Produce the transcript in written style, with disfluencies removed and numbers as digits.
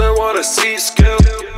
I wanna see skill.